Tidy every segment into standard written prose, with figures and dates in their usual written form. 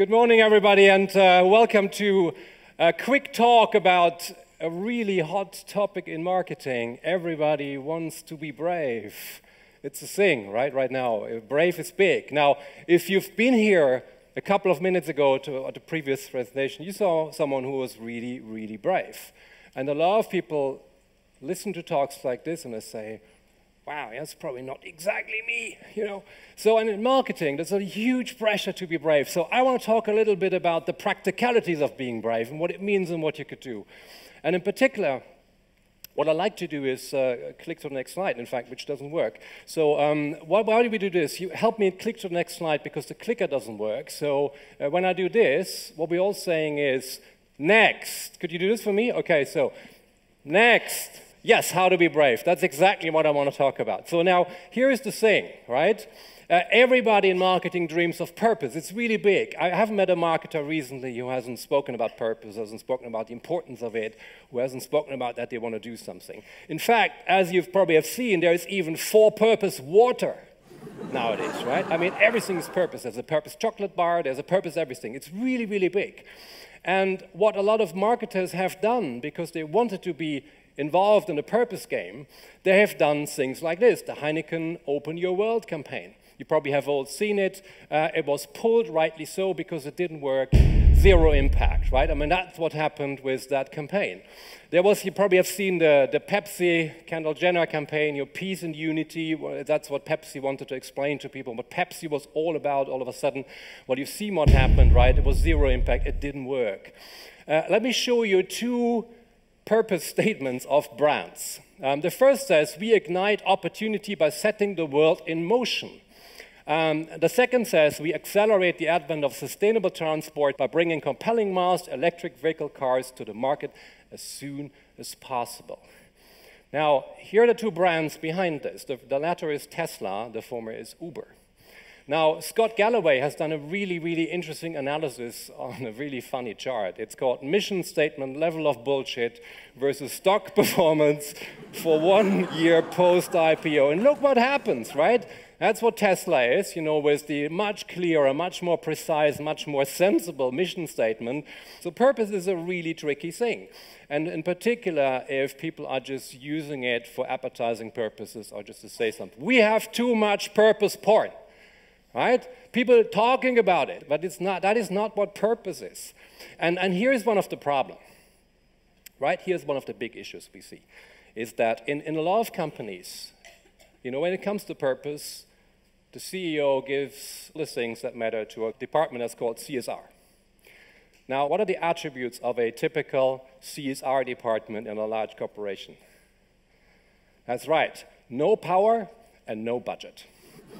Good morning, everybody, and welcome to a quick talk about a really hot topic in marketing. Everybody wants to be brave. It's a thing, right? Right now, brave is big. Now, if you've been here a couple of minutes ago to the previous presentation, you saw someone who was really, really brave. And a lot of people listen to talks like this and they say, wow, that's probably not exactly me, you know. So, and in marketing, there's a huge pressure to be brave. So I want to talk a little bit about the practicalities of being brave and what it means and what you could do. And in particular, what I like to do is click to the next slide, in fact, which doesn't work. So why do we do this? You help me click to the next slide because the clicker doesn't work. So when I do this, what we're all saying is, next. Could you do this for me? Okay, so next. Yes, how to be brave. That's exactly what I want to talk about. So now, here is the thing, right? Everybody in marketing dreams of purpose. It's really big. I haven't met a marketer recently who hasn't spoken about purpose, hasn't spoken about the importance of it, who hasn't spoken about that they want to do something. In fact, as you've probably have seen, there is even for-purpose water nowadays, right? I mean, everything is purpose. There's a purpose chocolate bar, there's a purpose everything. It's really, really big. And what a lot of marketers have done, because they wanted to be involved in the purpose game, they have done things like this, the Heineken Open Your World campaign. You probably have all seen it. It was pulled, rightly so, because it didn't work. Zero impact, right? I mean, that's what happened with that campaign. There was, you probably have seen the Pepsi, Kendall Jenner campaign, your peace and unity. That's what Pepsi wanted to explain to people. What Pepsi was all about, all of a sudden, well, you've seen what happened, right? It was zero impact. It didn't work. Let me show you two purpose statements of brands. The first says, we ignite opportunity by setting the world in motion. The second says, we accelerate the advent of sustainable transport by bringing compelling mass electric vehicle cars to the market as soon as possible. Now, here are the two brands behind this. The latter is Tesla, the former is Uber. Now, Scott Galloway has done a really, really interesting analysis on a really funny chart. It's called Mission Statement Level of Bullshit versus Stock Performance for 1 year post-IPO. And look what happens, right? That's what Tesla is, you know, with the much clearer, much more precise, much more sensible mission statement. So purpose is a really tricky thing. And in particular, if people are just using it for advertising purposes or just to say something. We have too much purpose porn. Right? People talking about it, but it's not, that is not what purpose is. And here's one of the problems, right? Here's one of the big issues we see, is that in a lot of companies, you know, when it comes to purpose, the CEO gives the things that matter to a department that's called CSR. Now, what are the attributes of a typical CSR department in a large corporation? That's right, no power and no budget.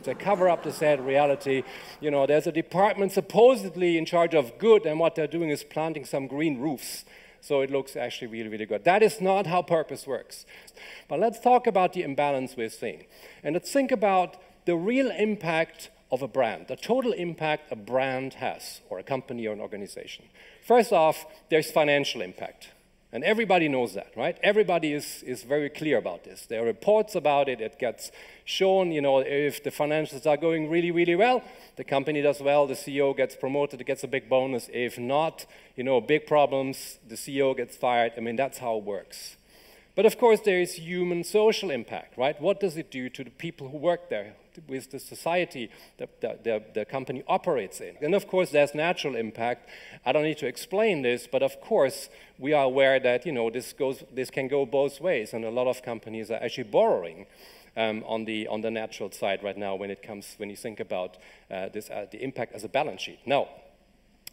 To cover up the sad reality, you know, there's a department supposedly in charge of good, and what they're doing is planting some green roofs. So it looks actually really, really good. That is not how purpose works. But let's talk about the imbalance we're seeing. And let's think about the real impact of a brand, the total impact a brand has, or a company or an organization. First off, there's financial impact. And everybody knows that, right? Everybody is very clear about this. There are reports about it. It gets shown, you know, if the financials are going really, really well, the company does well, the CEO gets promoted, it gets a big bonus. If not, you know, big problems, the CEO gets fired. I mean, that's how it works. But of course, there is human social impact, right? What does it do to the people who work there, with the society that the company operates in? And of course, there's natural impact. I don't need to explain this, but of course, we are aware that, you know, this can go both ways, and a lot of companies are actually borrowing on the natural side right now when you think about the impact as a balance sheet. Now,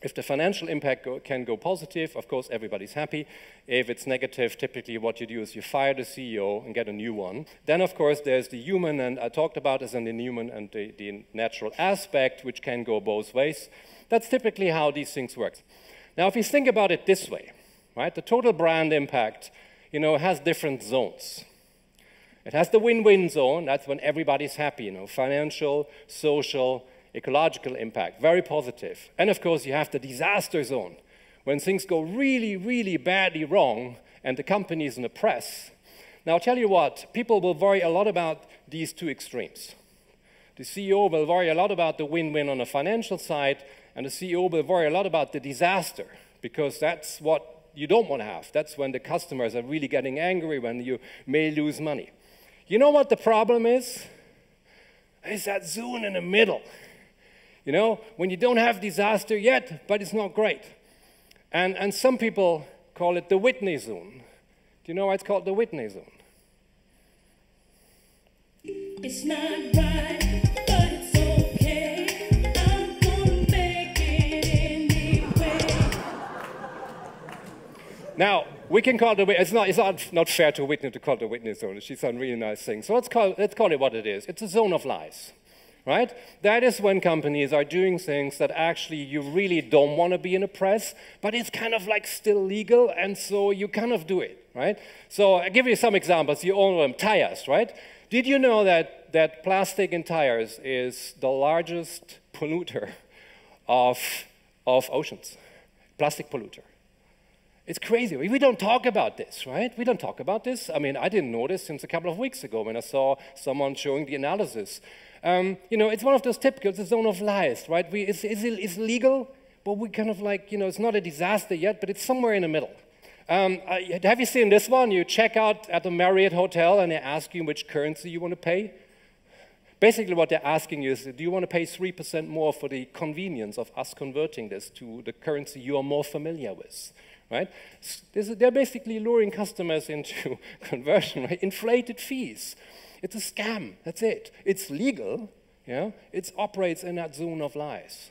if the financial impact can go positive, of course, everybody's happy. If it's negative, typically what you do is you fire the CEO and get a new one. Then, of course, there's the human, and I talked about this, and the human and the natural aspect, which can go both ways. That's typically how these things work. Now, if you think about it this way, right, the total brand impact, you know, has different zones. It has the win-win zone. That's when everybody's happy, you know, financial, social, ecological impact, very positive. And of course, you have the disaster zone, when things go really, really badly wrong, and the companies in the press. Now, I'll tell you what, people will worry a lot about these two extremes. The CEO will worry a lot about the win-win on the financial side, And the CEO will worry a lot about the disaster, because that's what you don't want to have. That's when the customers are really getting angry, when you may lose money. You know what the problem is? It's that zone in the middle. You know, when you don't have disaster yet, but it's not great. And some people call it the Whitney zone. Do you know why it's called the Whitney zone? It's not right, but it's okay. I'm gonna make it anyway. Now, we can call it the Whitney. It's not fair to Whitney to call it the Whitney zone. She's done really nice things. So let's call it what it is. It's a zone of lies. Right? That is when companies are doing things that actually you really don't want to be in the press, but it's kind of like still legal, and so you kind of do it, right? So I'll give you some examples. You all know them, tires, right? Did you know that plastic in tires is the largest polluter of oceans? Plastic polluter. It's crazy. We don't talk about this, right? We don't talk about this. I mean, I didn't know this since a couple of weeks ago when I saw someone showing the analysis. You know, it's one of those typical, it's a zone of lies, right? It's legal, but we kind of like, you know, it's not a disaster yet, but it's somewhere in the middle. Have you seen this one? You check out at the Marriott hotel and they ask you which currency you want to pay. Basically what they're asking you is, do you want to pay 3% more for the convenience of us converting this to the currency you are more familiar with? Right? They're basically luring customers into conversion, right? Inflated fees. It's a scam, that's it. It's legal, yeah? It operates in that zone of lies.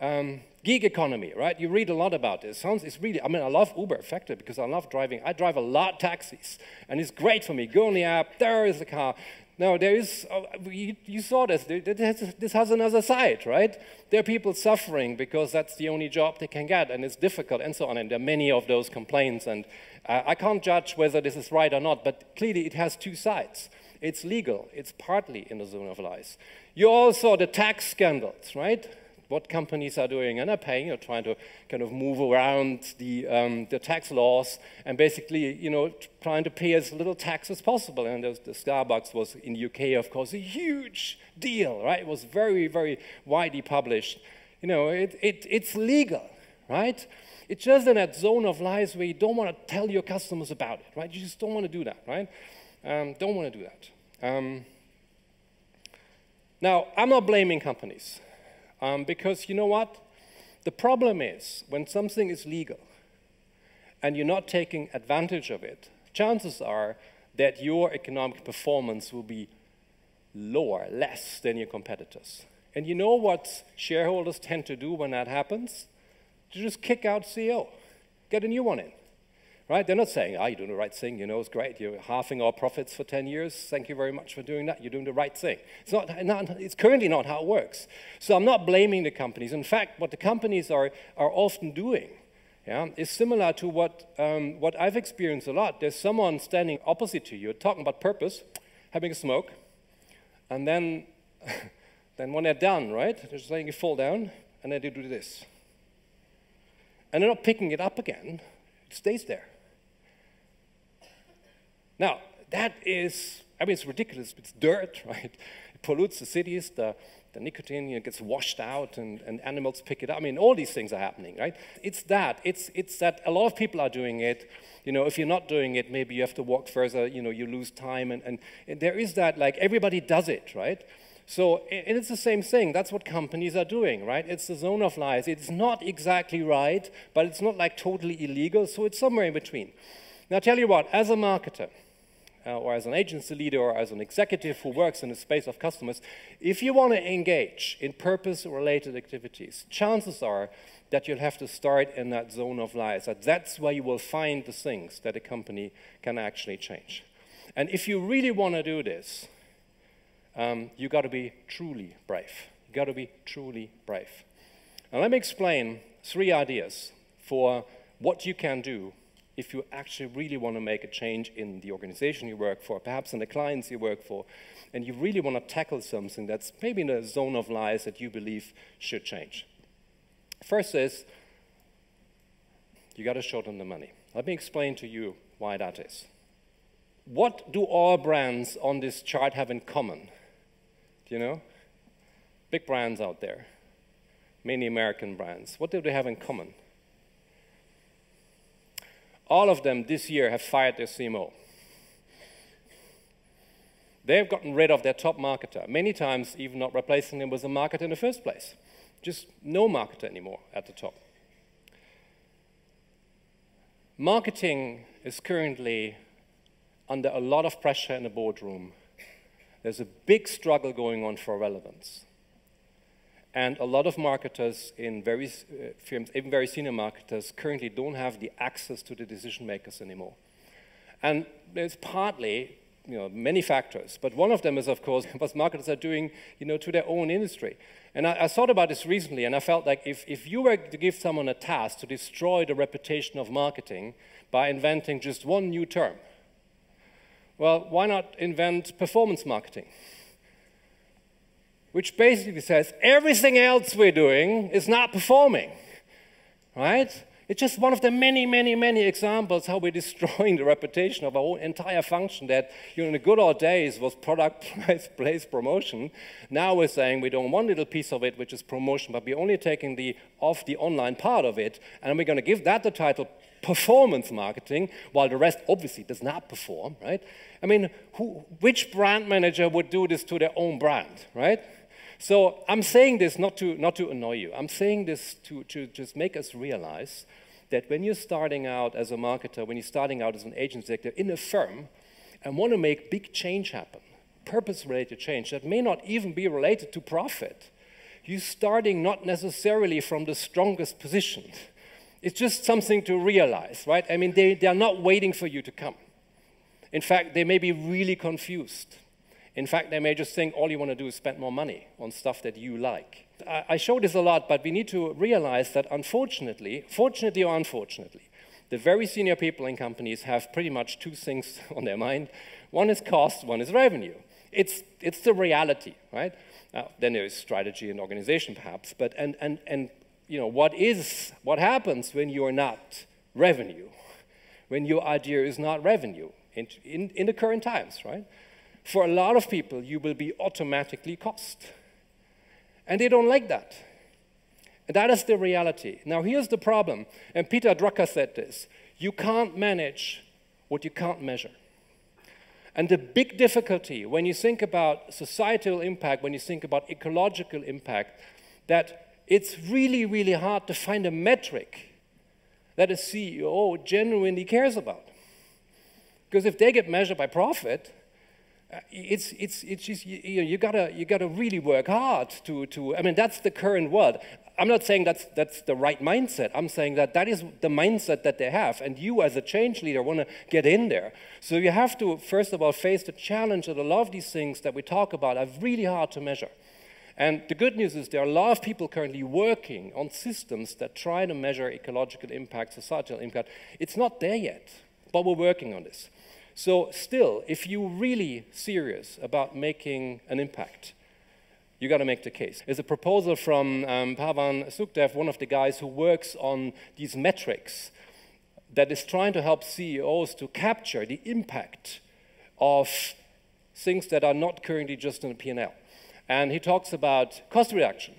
Gig economy, right? You read a lot about this. It's really, I mean, I love Uber, effectively, because I love driving. I drive a lot of taxis, and it's great for me. Go on the app, there is the car. Now, there is, you saw this, this has another side, right? There are people suffering because that's the only job they can get, and it's difficult, and so on, and there are many of those complaints, and I can't judge whether this is right or not, but clearly it has two sides. It's legal, it's partly in the zone of lies. You all saw the tax scandals, right? What companies are doing and are paying, or trying to kind of move around the tax laws and basically, you know, trying to pay as little tax as possible. And the Starbucks was in the UK, of course, a huge deal, right? It was very, very widely published. You know, it's legal, right? It's just in that zone of lies where you don't want to tell your customers about it, right? You just don't want to do that, right? Don't want to do that. Now, I'm not blaming companies, because you know what? The problem is when something is legal and you're not taking advantage of it, chances are that your economic performance will be lower, less than your competitors. And you know what shareholders tend to do when that happens? To just kick out CEO, get a new one in. Right? They're not saying, oh, you're doing the right thing, you know, it's great, you're halving our profits for 10 years, thank you very much for doing that, you're doing the right thing. It's currently not how it works. So I'm not blaming the companies. In fact, what the companies are often doing, yeah, is similar to what I've experienced a lot. There's someone standing opposite to you, talking about purpose, having a smoke, and then when they're done, right, they're just letting you fall down, and then they do this. And they're not picking it up again, it stays there. Now, that is, I mean, it's ridiculous. It's dirt, right? It pollutes the cities, the nicotine, you know, gets washed out, and animals pick it up. I mean, all these things are happening, right? It's that a lot of people are doing it. You know, if you're not doing it, maybe you have to walk further, you know, you lose time, and there is that, like, everybody does it, right? So, and it's the same thing. That's what companies are doing, right? It's the zone of lies. It's not exactly right, but it's not, like, totally illegal, so it's somewhere in between. Now, tell you what, as a marketer, or as an agency leader, or as an executive who works in the space of customers, if you want to engage in purpose-related activities, chances are that you'll have to start in that zone of lies. That's where you will find the things that a company can actually change. And if you really want to do this, you got to be truly brave. You got to be truly brave. And let me explain three ideas for what you can do if you actually really want to make a change in the organization you work for, perhaps in the clients you work for, and you really want to tackle something that's maybe in a zone of lies that you believe should change. First is, you got to shorten the money. Let me explain to you why that is. What do all brands on this chart have in common? Do you know? Big brands out there. mainly American brands. What do they have in common? All of them this year have fired their CMO. They've gotten rid of their top marketer, many times even not replacing him with a marketer in the first place. Just no marketer anymore at the top. Marketing is currently under a lot of pressure in the boardroom. There's a big struggle going on for relevance. And a lot of marketers in various firms, even very senior marketers, currently don't have the access to the decision makers anymore. And there's partly, you know, many factors, but one of them is, of course, what marketers are doing, you know, to their own industry. And I thought about this recently, and I felt like if you were to give someone a task to destroy the reputation of marketing by inventing just one new term, well, why not invent performance marketing? Which basically says everything else we're doing is not performing, right? It's just one of the many, many, many examples how we're destroying the reputation of our whole entire function that, you know, in the good old days was product, price, place, promotion. Now we're saying we don't want a little piece of it, which is promotion, but we're only taking off the online part of it, and we're going to give that the title performance marketing, while the rest obviously does not perform, right? I mean, which brand manager would do this to their own brand, right? So I'm saying this not to annoy you. I'm saying this to just make us realize that when you're starting out as a marketer, when you're starting out as an agency executive in a firm and want to make big change happen, purpose-related change that may not even be related to profit, you're starting not necessarily from the strongest position. It's just something to realize, right? I mean, they are not waiting for you to come. In fact, they may be really confused. In fact, they may just think all you want to do is spend more money on stuff that you like. I show this a lot, but we need to realize that unfortunately, fortunately or unfortunately, the very senior people in companies have pretty much two things on their mind. One is cost, one is revenue. It's the reality, right? Then there is strategy and organization perhaps, but and you know, what happens when you are not revenue, when your idea is not revenue in the current times, right? For a lot of people, you will be automatically cost. And they don't like that. And that is the reality. Now, here's the problem. And Peter Drucker said this. You can't manage what you can't measure. And the big difficulty when you think about societal impact, when you think about ecological impact, that it's really, really hard to find a metric that a CEO genuinely cares about. Because if they get measured by profit, it's just, you know, you gotta really work hard to I mean, that's the current world. I'm not saying that's the right mindset. I'm saying that is the mindset that they have, and you as a change leader want to get in there. So you have to, first of all, face the challenge that a lot of these things that we talk about are really hard to measure. And the good news is there are a lot of people currently working on systems that try to measure ecological impact, societal impact. It's not there yet, but we're working on this. So still, if you're really serious about making an impact, you got to make the case. There's a proposal from Pavan Sukdev, one of the guys who works on these metrics, that is trying to help CEOs to capture the impact of things that are not currently just in the P&L. And he talks about cost reduction.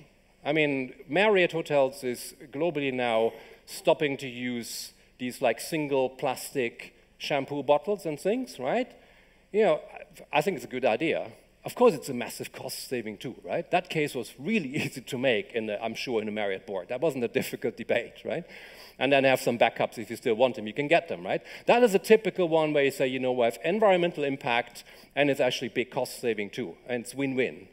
I mean, Marriott hotels is globally now stopping to use these like single plastic shampoo bottles and things, right? You know, I think it's a good idea. Of course, it's a massive cost saving too, right? That case was really easy to make, I'm sure, in the Marriott board. That wasn't a difficult debate, right? And then have some backups if you still want them. You can get them, right? That is a typical one where you say, you know, we have environmental impact, and it's actually big cost saving too, and it's win-win.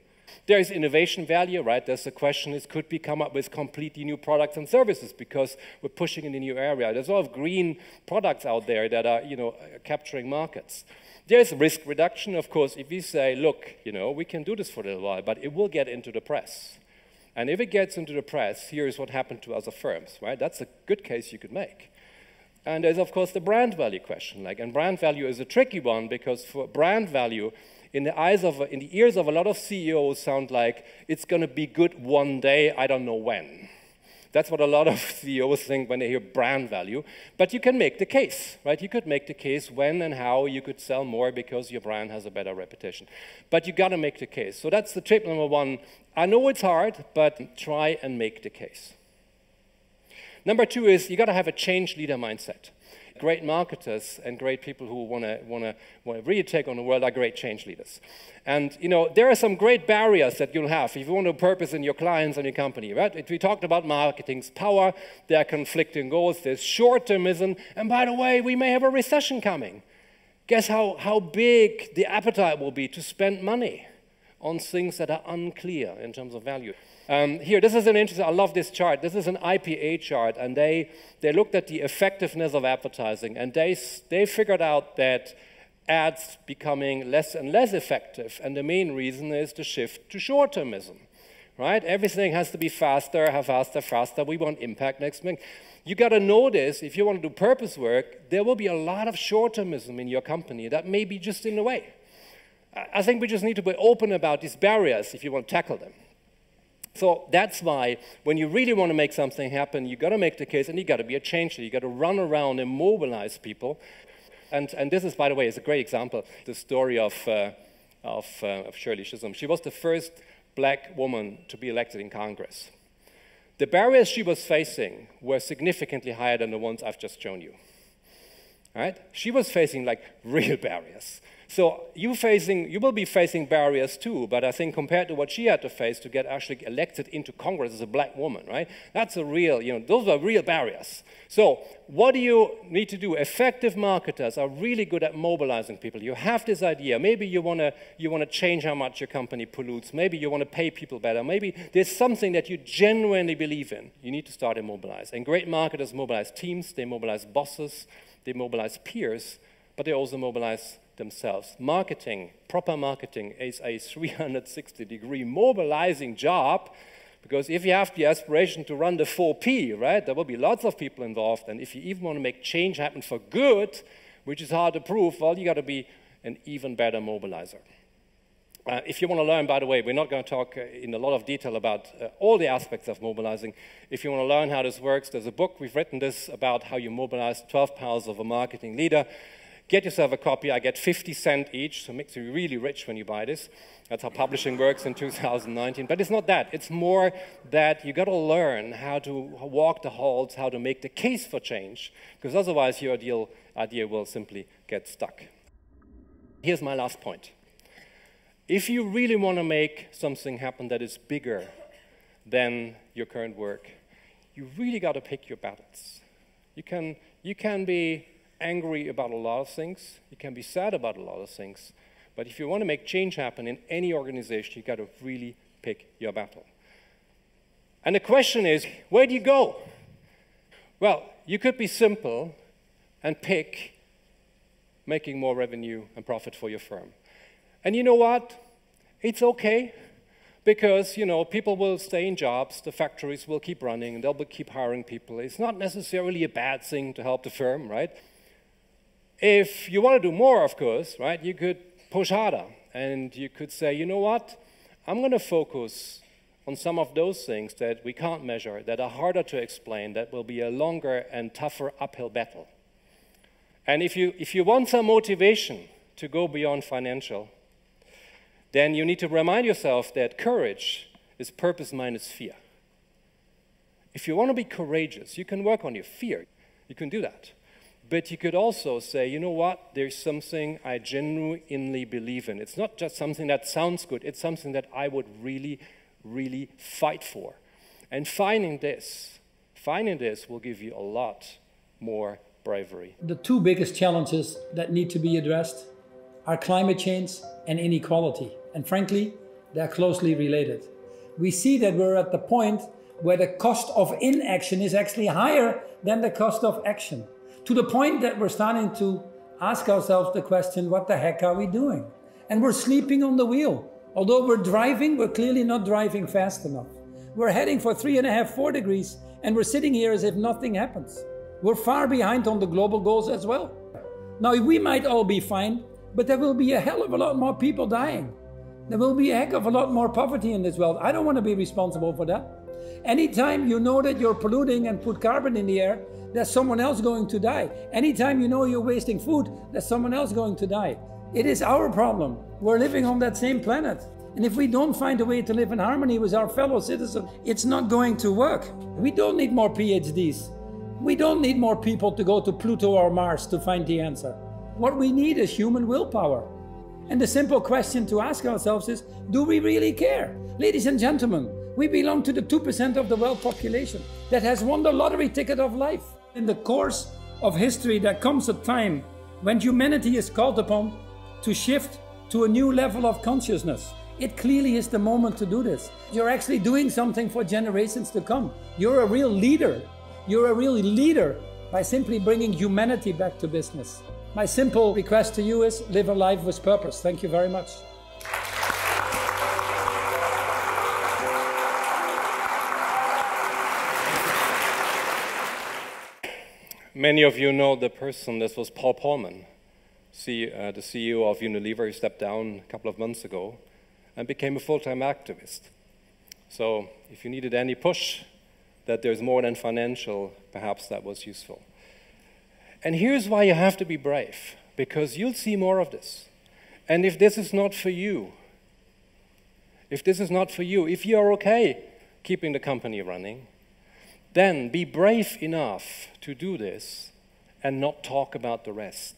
There is innovation value, right? There's the question is, could we come up with completely new products and services because we're pushing in a new area? There's a lot of green products out there that are, you know, capturing markets. There's risk reduction, of course, if we say, look, you know, we can do this for a little while, but it will get into the press. And if it gets into the press, here is what happened to other firms, right? That's a good case you could make. And there's, of course, the brand value question. And brand value is a tricky one because for brand value, in the ears of a lot of CEOs sound like, it's going to be good one day, I don't know when. That's what a lot of CEOs think when they hear brand value. But you can make the case, right? You could make the case when and how you could sell more because your brand has a better reputation. But you got to make the case. So that's the tip number one. I know it's hard, but try and make the case. Number two is you got to have a change leader mindset. Great marketers and great people who want to really take on the world are great change leaders. And, you know, there are some great barriers that you'll have if you want to purpose in your clients and your company, right? If we talked about marketing's power, there are conflicting goals, there's short-termism, and by the way, we may have a recession coming. Guess how big the appetite will be to spend money on things that are unclear in terms of value. Here, this is an interesting, I love this chart. This is an IPA chart, and they looked at the effectiveness of advertising, and they figured out that ads becoming less and less effective, and the main reason is the shift to short-termism, right? Everything has to be faster. We want impact next month. You got to know this. If you want to do purpose work, there will be a lot of short-termism in your company that may be just in the way. I think we just need to be open about these barriers if you want to tackle them. So that's why when you really want to make something happen, you got to make the case, and you got to be a change leader. You got to run around and mobilize people. And this is, by the way, is a great example. The story of Shirley Chisholm. She was the first black woman to be elected in Congress. The barriers she was facing were significantly higher than the ones I've just shown you. All right? She was facing like real barriers. So you will be facing barriers too, but I think compared to what she had to face to get actually elected into Congress as a black woman, right? That's a real, you know, those are real barriers. So what do you need to do? Effective marketers are really good at mobilizing people. You have this idea. Maybe you want to change how much your company pollutes. Maybe you want to pay people better. Maybe there's something that you genuinely believe in. You need to start and mobilize. And great marketers mobilize teams. They mobilize bosses. They mobilize peers, but they also mobilize themselves. Marketing, proper marketing, is a 360-degree mobilizing job, because if you have the aspiration to run the 4P, right, there will be lots of people involved, and if you even want to make change happen for good, which is hard to prove, well, you got to be an even better mobilizer. If you want to learn, by the way, we're not going to talk in a lot of detail about all the aspects of mobilizing. If you want to learn how this works, there's a book, we've written this, about how you mobilize 12 powers of a marketing leader. Get yourself a copy. I get 50 cents each, so it makes you really rich when you buy this. That's how publishing works in 2019. But it's not that. It's more that you got to learn how to walk the halls, how to make the case for change, because otherwise your idea will simply get stuck. Here's my last point. If you really want to make something happen that is bigger than your current work, you really got to pick your battles. You can be angry about a lot of things, you can be sad about a lot of things, but if you want to make change happen in any organization, you got to really pick your battle. And the question is, where do you go? Well, you could be simple and pick making more revenue and profit for your firm. And you know what? It's okay, because, you know, people will stay in jobs, the factories will keep running, and they'll keep hiring people. It's not necessarily a bad thing to help the firm, right? If you want to do more, of course, right, you could push harder, and you could say, you know what, I'm going to focus on some of those things that we can't measure, that are harder to explain, that will be a longer and tougher uphill battle. And if you want some motivation to go beyond financial, then you need to remind yourself that courage is purpose minus fear. If you want to be courageous, you can work on your fear. You can do that. But you could also say, you know what, there's something I genuinely believe in. It's not just something that sounds good, it's something that I would really, really fight for. And finding this will give you a lot more bravery. The two biggest challenges that need to be addressed are climate change and inequality. And frankly, they're closely related. We see that we're at the point where the cost of inaction is actually higher than the cost of action, to the point that we're starting to ask ourselves the question, what the heck are we doing? And we're sleeping on the wheel. Although we're driving, we're clearly not driving fast enough. We're heading for 3.5, 4 degrees, and we're sitting here as if nothing happens. We're far behind on the global goals as well. Now, we might all be fine, but there will be a hell of a lot more people dying. There will be a heck of a lot more poverty in this world. I don't want to be responsible for that. Anytime you know that you're polluting and put carbon in the air, there's someone else going to die. Anytime you know you're wasting food, there's someone else going to die. It is our problem. We're living on that same planet. And if we don't find a way to live in harmony with our fellow citizens, it's not going to work. We don't need more PhDs. We don't need more people to go to Pluto or Mars to find the answer. What we need is human willpower. And the simple question to ask ourselves is, do we really care? Ladies and gentlemen, we belong to the 2% of the world population that has won the lottery ticket of life. In the course of history, there comes a time when humanity is called upon to shift to a new level of consciousness. It clearly is the moment to do this. You're actually doing something for generations to come. You're a real leader. You're a real leader by simply bringing humanity back to business. My simple request to you is live a life with purpose. Thank you very much. Many of you know the person. This was Paul Polman, the CEO of Unilever, who stepped down a couple of months ago and became a full-time activist. So if you needed any push, that there's more than financial, perhaps that was useful. And here's why you have to be brave, because you'll see more of this. And if this is not for you, if you're okay keeping the company running, then be brave enough to do this and not talk about the rest.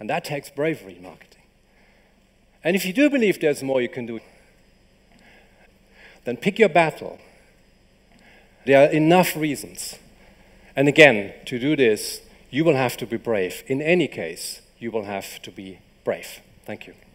And that takes bravery in marketing. And if you do believe there's more you can do, then pick your battle. There are enough reasons. And again, to do this, you will have to be brave. In any case, you will have to be brave. Thank you.